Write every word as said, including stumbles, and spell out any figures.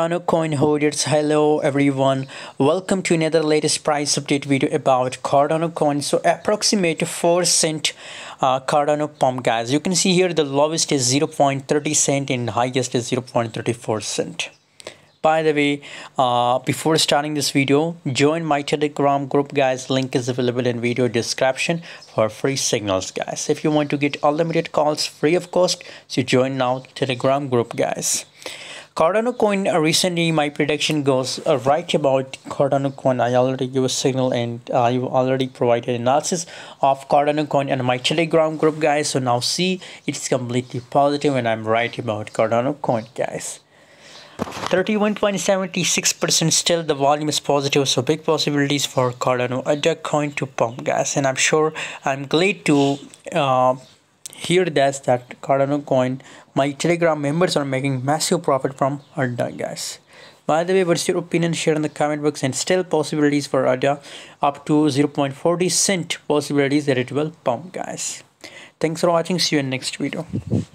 Cardano coin holders, hello everyone, welcome to another latest price update video about Cardano coin. So approximate four cent uh, Cardano pump, guys. You can see here the lowest is zero point three cent and highest is zero point three four cent. By the way, uh, before starting this video, join my Telegram group, guys. Link is available in video description for free signals, guys. If you want to get unlimited calls free of cost, so join now Telegram group, guys. Cardano coin, uh, recently my prediction goes uh, right about Cardano coin. I already gave a signal and uh, I already provided analysis of Cardano coin and my Telegram group, guys. So now see, it's completely positive and I'm right about Cardano coin, guys. thirty-one point seven six percent, still the volume is positive, so big possibilities for Cardano Ada coin to pump, guys. And I'm sure I'm glad to uh, hear that that Cardano coin, my Telegram members are making massive profit from Ada, guys. By the way, what's your opinion? Share in the comment box. And still possibilities for Ada up to zero point four zero cent possibilities that it will pump, guys. Thanks for watching. See you in next video.